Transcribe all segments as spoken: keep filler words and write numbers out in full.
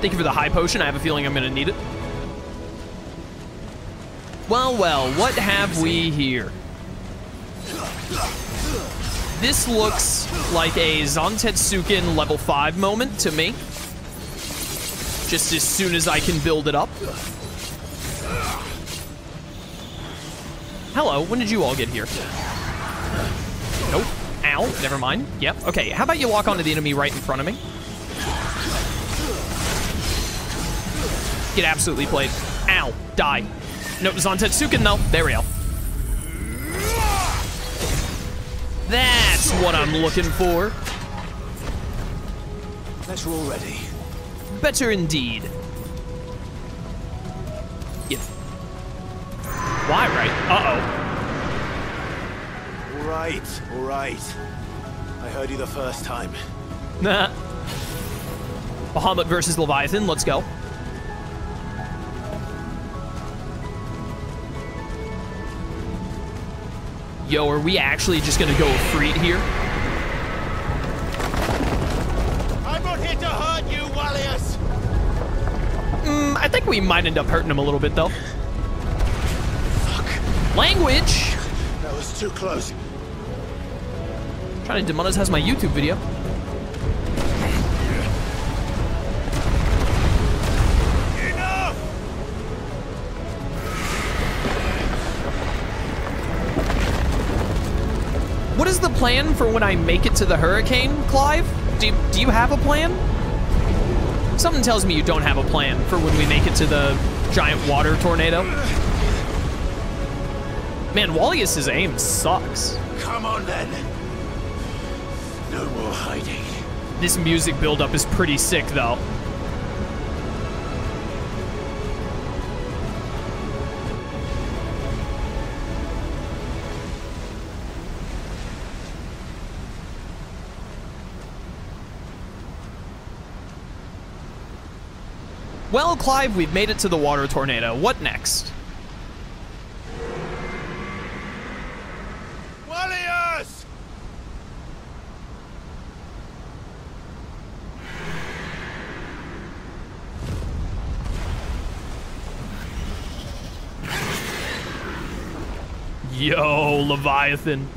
Thank you for the high potion. I have a feeling I'm going to need it. Well, well, what have we here? This looks like a Zantetsuken level five moment to me. Just as soon as I can build it up. Hello, when did you all get here? Nope. Ow, never mind. Yep, okay, how about you walk onto the enemy right in front of me? Get absolutely played. Ow, die. Nope, Zantetsuken though. There we go. That's what I'm looking for. Better already. Better indeed. Yeah. Why, right? Uh-oh. All right, all right. I heard you the first time. Nah. Bahamut versus Leviathan. Let's go. Yo, are we actually just gonna go Ifrit here? I'm not here to hurt you, Wallyus. Mm, I think we might end up hurting him a little bit, though. Fuck. Language. That was too close. I'm trying to demonetize my YouTube video. Plan for when I make it to the hurricane, Clive? Do, do you have a plan? Something tells me you don't have a plan for when we make it to the giant water tornado. Man, Wallyus's aim sucks. Come on then. No more hiding. This music buildup is pretty sick, though. Well, Clive, we've made it to the water tornado. What next? Wallyus! Yo, Leviathan.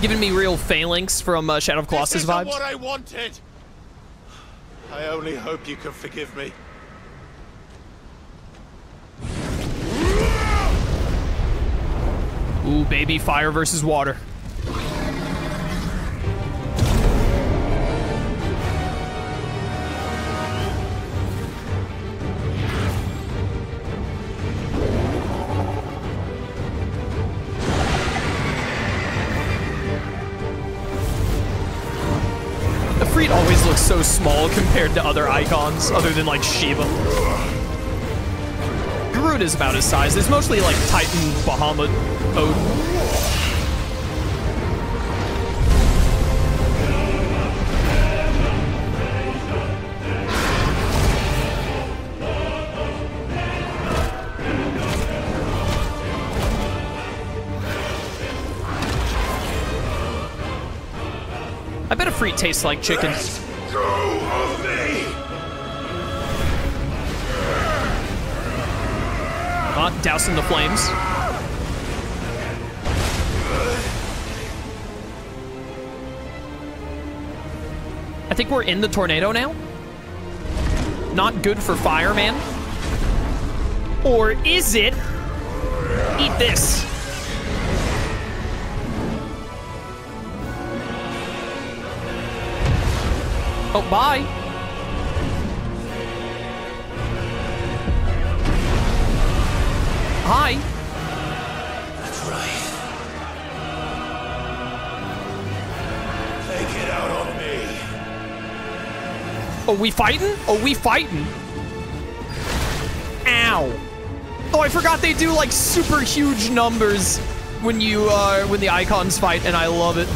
Giving me real Phalanx from uh, Shadow of Colossus vibes. What I wanted. I only hope you can forgive me. Ooh, baby, fire versus water. So small compared to other Eikons, other than like Shiva. Garuda is about his size. It's mostly like Titan, Bahamut, Odin. I bet a Ifrit tastes like chicken. Go of me. Not oh, dousing the flames. I think we're in the tornado now. Not good for fireman. Or is it? Eat this. Oh, bye. Hi. That's right. Take it out on me. Oh, we fighting? Oh, we fighting. Ow. Oh, I forgot they do like super huge numbers when you uh, when the Eikons fight, and I love it.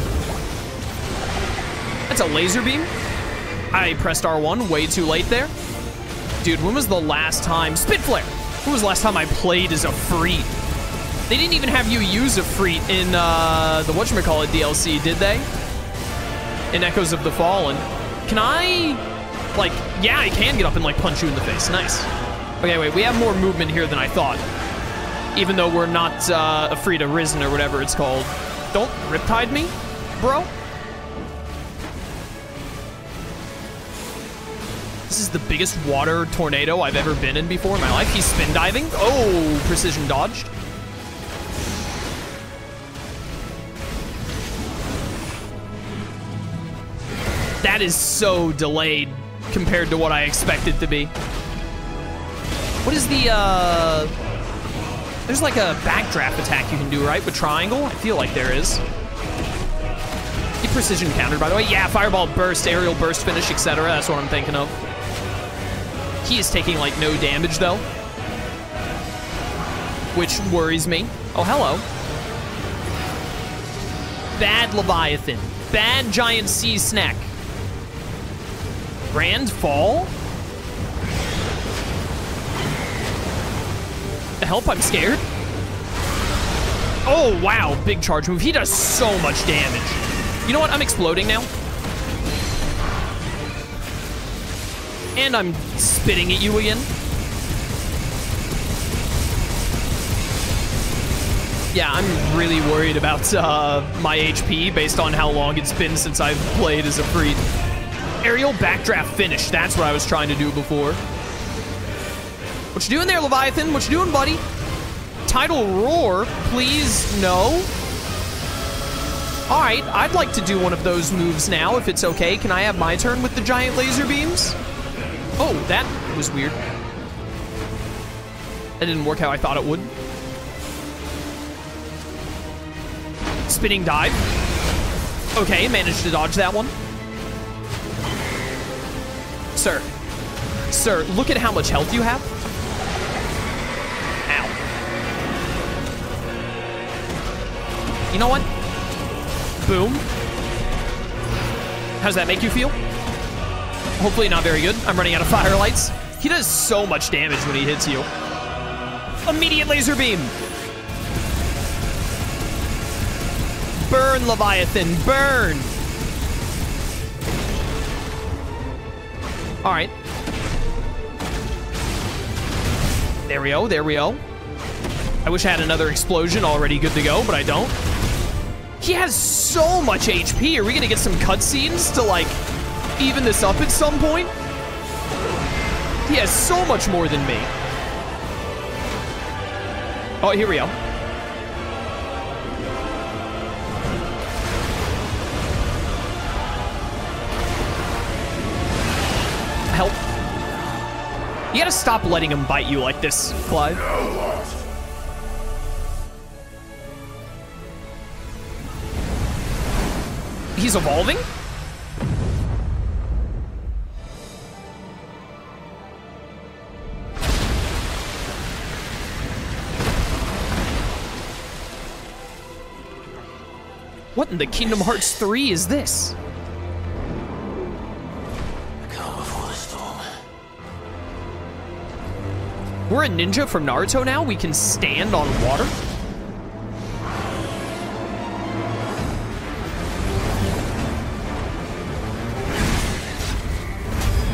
That's a laser beam. I pressed R one way too late there. Dude, when was the last time... Spitflare! When was the last time I played as a Ifrit? They didn't even have you use Ifrit in uh, the whatchamacallit D L C, did they? In Echoes of the Fallen. Can I, like, yeah, I can get up and, like, punch you in the face. Nice. Okay, wait, we have more movement here than I thought. Even though we're not uh, Ifrit Arisen or whatever it's called. Don't riptide me, bro. This is the biggest water tornado I've ever been in before in my life. He's spin diving. Oh, precision dodged. That is so delayed compared to what I expected to be. What is the, uh... There's like a backdraft attack you can do, right? With triangle? I feel like there is. The precision counter, by the way. Yeah, Fireball Burst, Aerial Burst, Finish, et cetera. That's what I'm thinking of. He is taking, like, no damage, though. Which worries me. Oh, hello. Bad Leviathan. Bad Giant Sea Snack. Grand Fall? Help, I'm scared. Oh, wow, big charge move. He does so much damage. You know what? I'm exploding now. And I'm spitting at you again. Yeah, I'm really worried about uh, my H P based on how long it's been since I've played as a Freed. Aerial backdraft finish. That's what I was trying to do before. What you doing there, Leviathan? What you doing, buddy? Tidal roar, please, no. All right, I'd like to do one of those moves now, if it's okay. Can I have my turn with the giant laser beams? Oh, that was weird. That didn't work how I thought it would. Spinning dive. Okay, managed to dodge that one. Sir, sir, look at how much health you have. You know what? Boom. How does that make you feel? Hopefully not very good. I'm running out of fire lights. He does so much damage when he hits you. Immediate laser beam. Burn, Leviathan, burn. All right. There we go, there we go. I wish I had another explosion already good to go, but I don't. He has so much H P. Are we gonna get some cutscenes to, like, even this up at some point? He has so much more than me. Oh, here we go. Help. You gotta stop letting him bite you like this, Clive. He's evolving? What in the Kingdom Hearts three is this? The calm before the storm. We're a ninja from Naruto now? We can stand on water?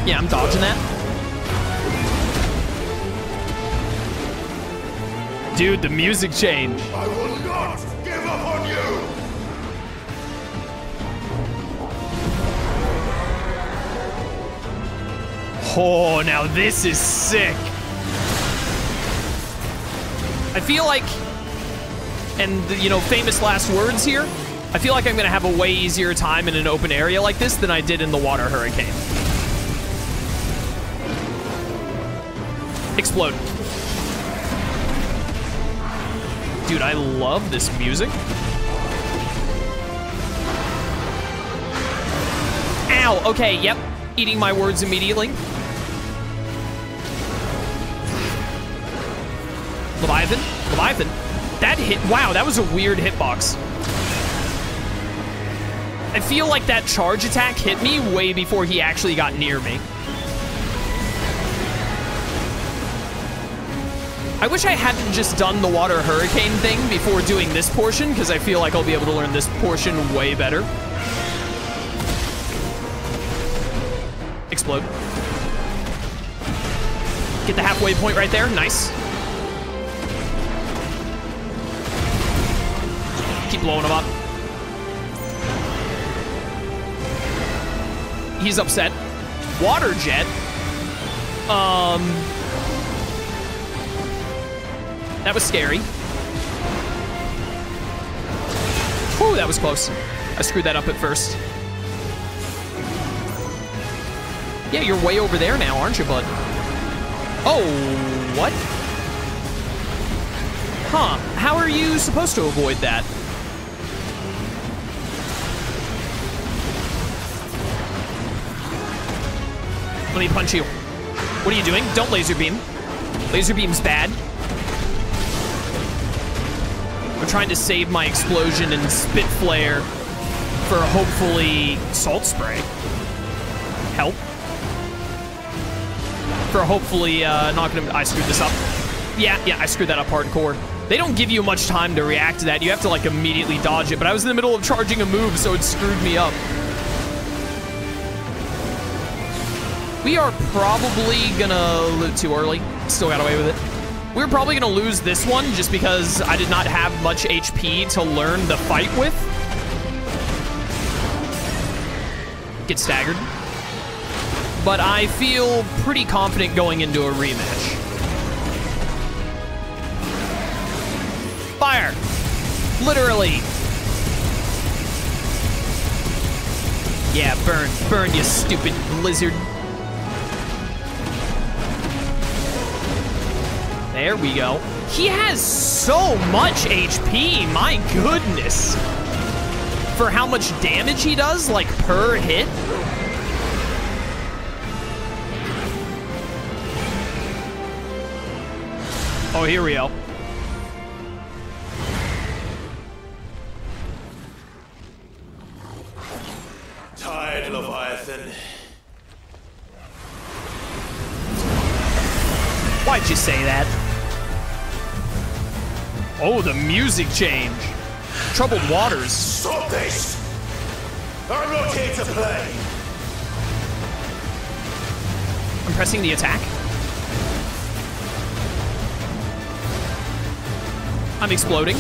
Yeah, I'm dodging that. Dude, the music changed. I will not give up on you. Oh, now this is sick. I feel like, and you know, famous last words here, I feel like I'm gonna have a way easier time in an open area like this than I did in the water hurricane. Explode. Dude, I love this music. Ow, okay, yep. Eating my words immediately. Leviathan, Leviathan. That hit, wow, that was a weird hitbox. I feel like that charge attack hit me way before he actually got near me. I wish I hadn't just done the water hurricane thing before doing this portion, because I feel like I'll be able to learn this portion way better. Explode. Get the halfway point right there. Nice. Keep blowing him up. He's upset. Water jet. Um... That was scary. Whew, that was close. I screwed that up at first. Yeah, you're way over there now, aren't you, bud? Oh, what? Huh, how are you supposed to avoid that? Let me punch you. What are you doing? Don't laser beam. Laser beam's bad. I'm trying to save my explosion and Spitflare for hopefully salt spray. Help. For hopefully uh, not gonna... I screwed this up. Yeah, yeah, I screwed that up hardcore. They don't give you much time to react to that. You have to, like, immediately dodge it. But I was in the middle of charging a move, so it screwed me up. We are probably gonna loot too early. Still got away with it. We're probably gonna lose this one just because I did not have much H P to learn the fight with. Get staggered. But I feel pretty confident going into a rematch. Fire! Literally! Yeah, burn. Burn, you stupid lizard. There we go. He has so much H P, my goodness. For how much damage he does, like, per hit. Oh, here we go. Tied, Leviathan. Why'd you say that? Oh, the music change. Troubled waters. Stop this! I'm not here to play. I'm pressing the attack. I'm exploding.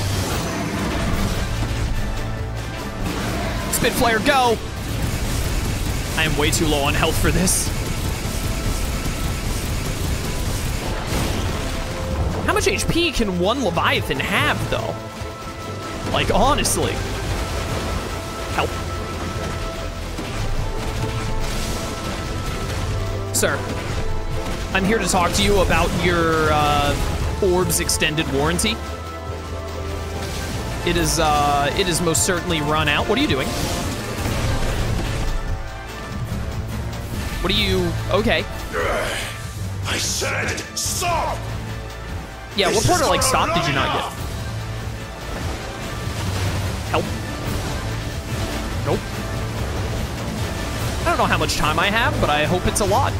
Spitflare, go! I am way too low on health for this. How much H P can one Leviathan have, though? Like, honestly. Help. Sir, I'm here to talk to you about your uh, orb's extended warranty. It is, uh, it is most certainly run out. What are you doing? What are you... Okay. I said stop! Yeah, what part of, like, stop did you not get? Help. Nope. I don't know how much time I have, but I hope it's a lot.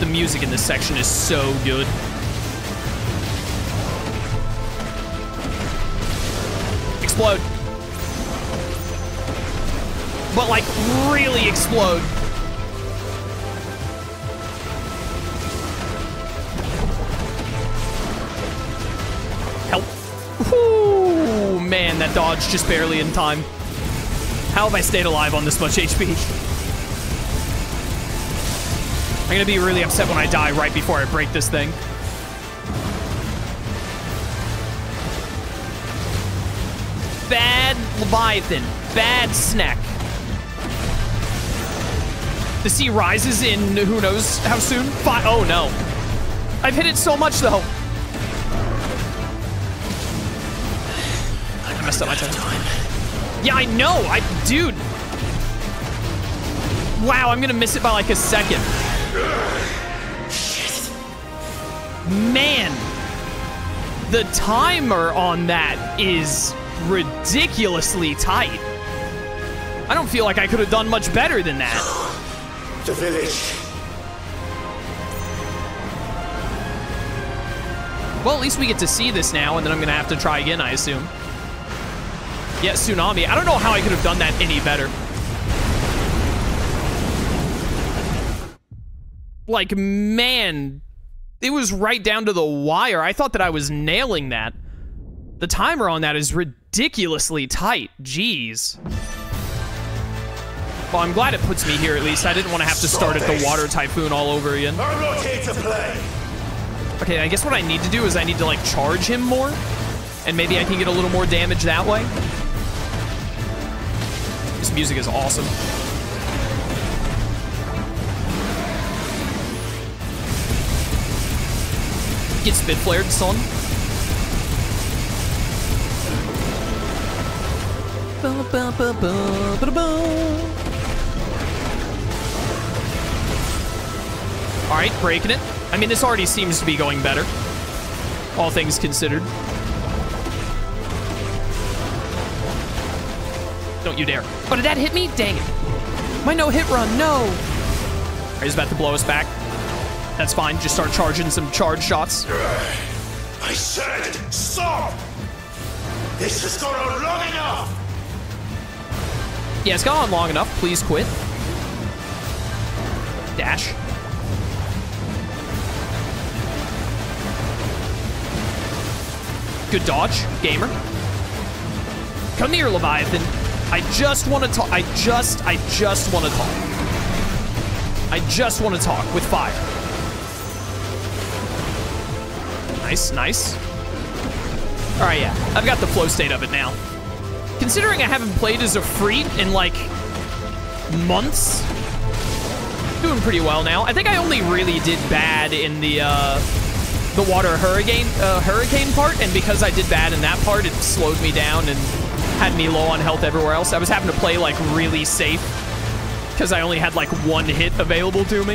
The music in this section is so good. Explode. But, like, really explode. Man, that dodge just barely in time. How have I stayed alive on this much H P? I'm gonna be really upset when I die right before I break this thing. Bad Leviathan. Bad snack. The sea rises in who knows how soon. Fi- oh no. I've hit it so much though. Messed up my time. Yeah, I know. I, dude. Wow, I'm gonna miss it by like a second. Shit. Man, the timer on that is ridiculously tight. I don't feel like I could have done much better than that. The village. Well, at least we get to see this now, and then I'm going to have to try again, I assume. Yeah, Tsunami. I don't know how I could have done that any better. Like, man, it was right down to the wire. I thought that I was nailing that. The timer on that is ridiculously tight. Jeez. Well, I'm glad it puts me here, at least. I didn't want to have to start at the water typhoon all over again. I'm not here to play. Okay, I guess what I need to do is I need to, like, charge him more. And maybe I can get a little more damage that way. This music is awesome. Get Spitflared, son. Alright, breaking it. I mean, this already seems to be going better, all things considered. Don't you dare. Oh, did that hit me? Dang it. My no-hit run, no! Alright, he's about to blow us back. That's fine, just start charging some charge shots. I said stop! This has gone on long enough! Yeah, it's gone on long enough. Please quit. Dash. Good dodge, gamer. Come here, Leviathan. I just want to talk. I just, I just want to talk. I just want to talk with fire. Nice, nice. All right, yeah. I've got the flow state of it now. Considering I haven't played as a Freed in, like, months, doing pretty well now. I think I only really did bad in the, uh... the water hurricane uh, hurricane part, and because I did bad in that part, it slowed me down and had me low on health everywhere else. I was having to play, like, really safe because I only had, like, one hit available to me.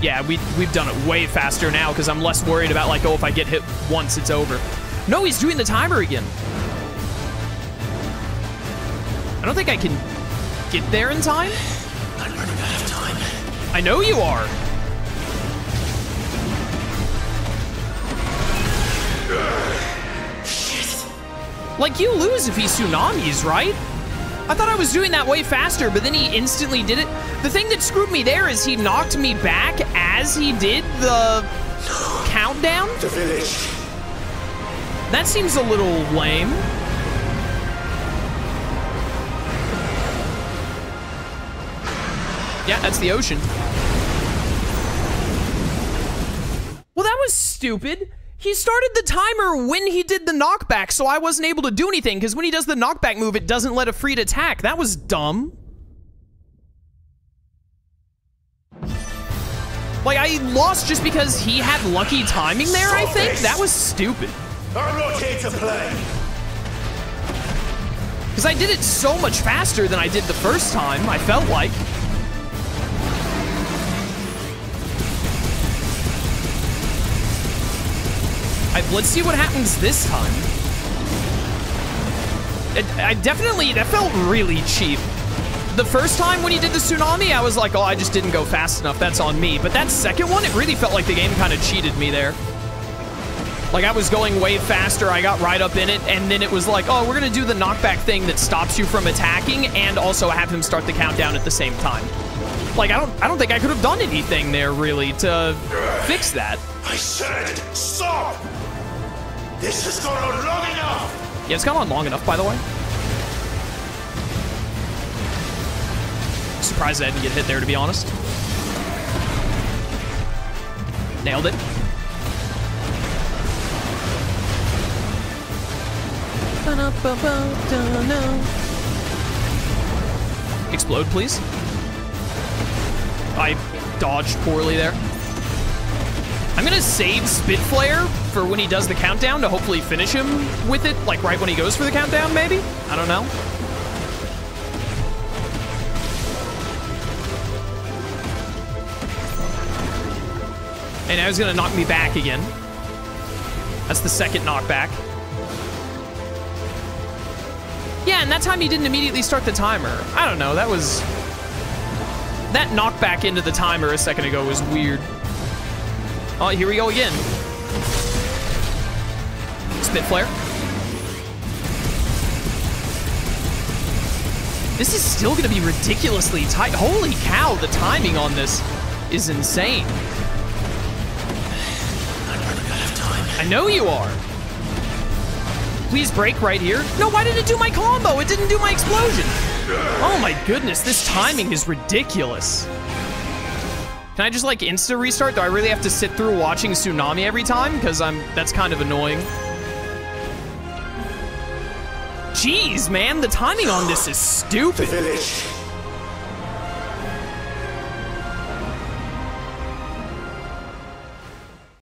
Yeah, we, we've done it way faster now because I'm less worried about, like, oh, if I get hit once, it's over. No, he's doing the timer again. I don't think I can get there in time. I'm running out of time. I know you are. Like, you lose if he tsunamis, right? I thought I was doing that way faster, but then he instantly did it. The thing that screwed me there is he knocked me back as he did the countdown. The village. That seems a little lame. Yeah, that's the ocean. Well, that was stupid. He started the timer when he did the knockback, so I wasn't able to do anything, because when he does the knockback move, it doesn't let a Freed attack. That was dumb. Like, I lost just because he had lucky timing there, I think? That was stupid. I'm not here to play. Because I did it so much faster than I did the first time, I felt like. Let's see what happens this time. It, I definitely, that felt really cheap. The first time when he did the tsunami, I was like, oh, I just didn't go fast enough. That's on me. But that second one, it really felt like the game kind of cheated me there. Like, I was going way faster. I got right up in it. And then it was like, oh, we're going to do the knockback thing that stops you from attacking and also have him start the countdown at the same time. Like, I don't, I don't think I could have done anything there, really, to fix that. I said stop! This has gone on long enough! Yeah, it's gone on long enough, by the way. Surprised I didn't get hit there, to be honest. Nailed it. Explode, please. I dodged poorly there. I'm gonna save Spitflare for when he does the countdown to hopefully finish him with it, like right when he goes for the countdown, maybe? I don't know. And now he's gonna knock me back again. That's the second knockback. Yeah, and that time he didn't immediately start the timer. I don't know, that was... That knockback into the timer a second ago was weird. Oh, here we go again. Spitflare. This is still going to be ridiculously tight. Holy cow, the timing on this is insane. I'm running out of time. I know you are. Please break right here. No, why did it do my combo? It didn't do my explosion. Oh my goodness, this timing is ridiculous. Can I just like insta restart? Do I really have to sit through watching Tsunami every time? Because I'm that's kind of annoying. Jeez, man, the timing on this is stupid. The village.